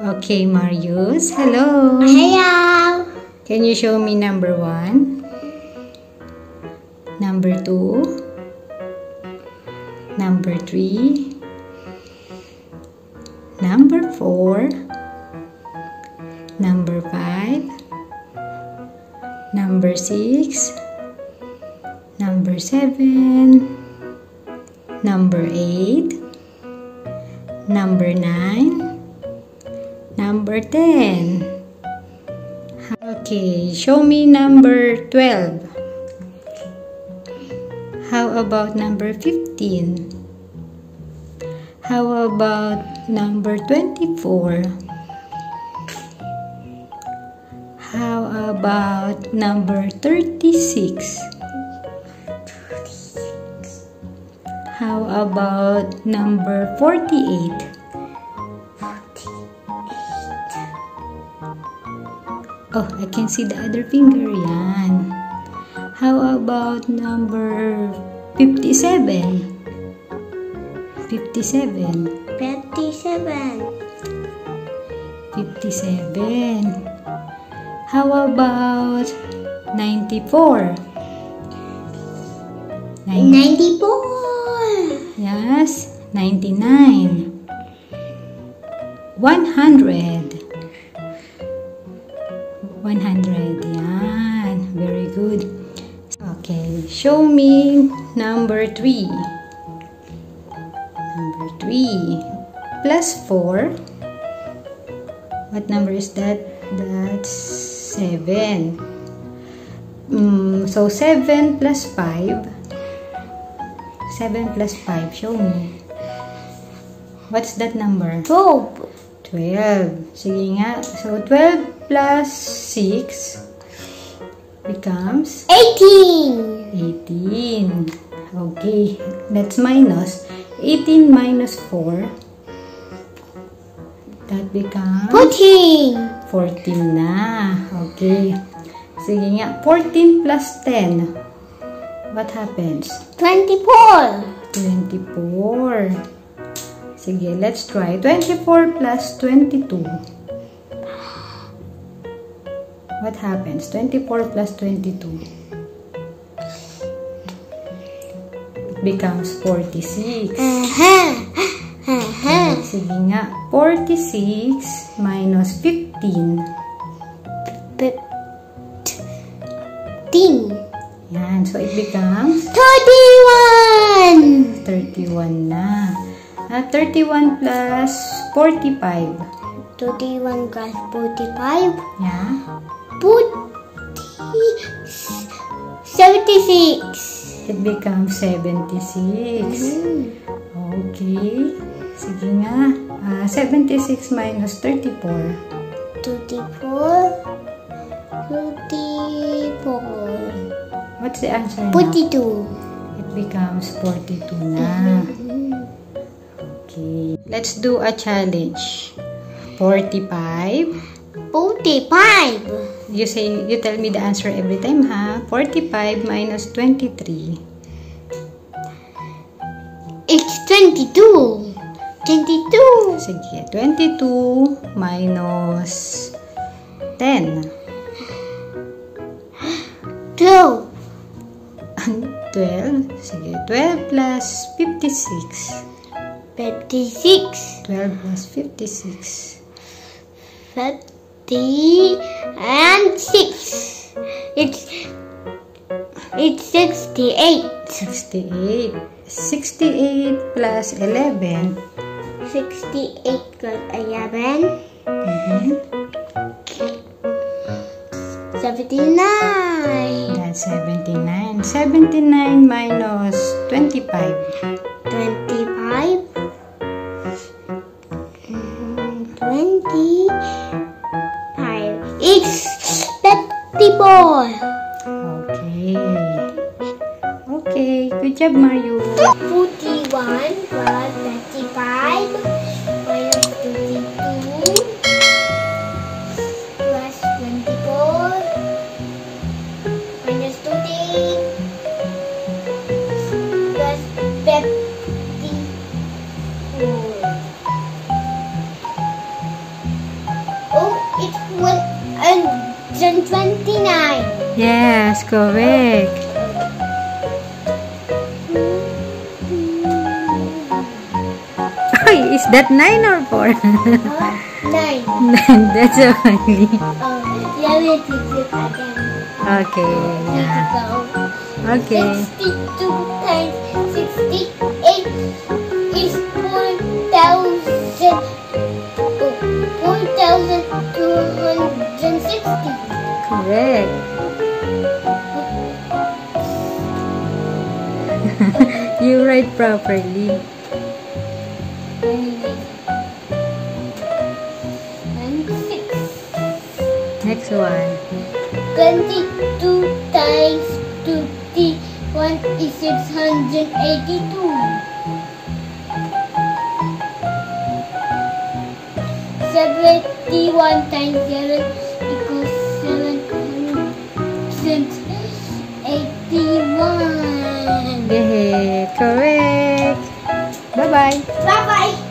Okay, Marius. Hello. Hello. Can you show me number 1? Number 2? Number 3? Number 4? Number 5? Number 6? Number 7? Number 8? Number 9? Number 10. Okay, show me number 12. How about number 15? How about number 24? How about number 36? How about number 48? Oh, I can see the other finger. Yan. How about number 57? 57. 57. 57. How about 94? 94. Yes. 99. 100. 100. Yan. Very good. Okay. Show me number 3. Number 3. Plus 4. What number is that? That's 7. So 7 plus 5. 7 plus 5. Show me. What's that number? 12. 12. Sige nga. So 12 plus 6 becomes 18. 18. Okay, that's minus 18 minus 4. That becomes 14. 14 na. Okay. Sige nga, 14 plus 10. What happens? 24. 24. Sige, let's try 24 plus 22. What happens? 24 plus 22 becomes 46. Sige nga. 46 minus 15. 15. Yan. So, it becomes 31. 31 na. 31 plus 45. 31 plus 45? Yeah. 76. It becomes 76. Okay. Sige nga. 76 minus 34. 34. What's the answer now? 42. It becomes 42 na. Okay. Let's do a challenge. 45. 45. You say, you tell me the answer every time, huh? 45 minus 23. It's 22. 22. Sige, 22 minus 10. 12. 12. Sige, 12 plus 56. 56. 12 plus 56. 3 and 6. It's 68. 68. 68 plus 11. 68 plus 11. 79. That's 79. 79 minus 25. 25. 34. Okay. Okay. Good job, Mario. 41 plus 35 minus 22 plus 24 minus 20 plus 54. it was 129. Yes, correct. Oh, is that 9 or 4? 9. 9, that's only. Let me do it again. Okay. Yeah. Okay. 62 times 68 is 4,260. Correct. You write properly. Next one. 22 times 21 is 682. 71 times 7 equals 781. Yeah, correct. Bye bye. Bye bye.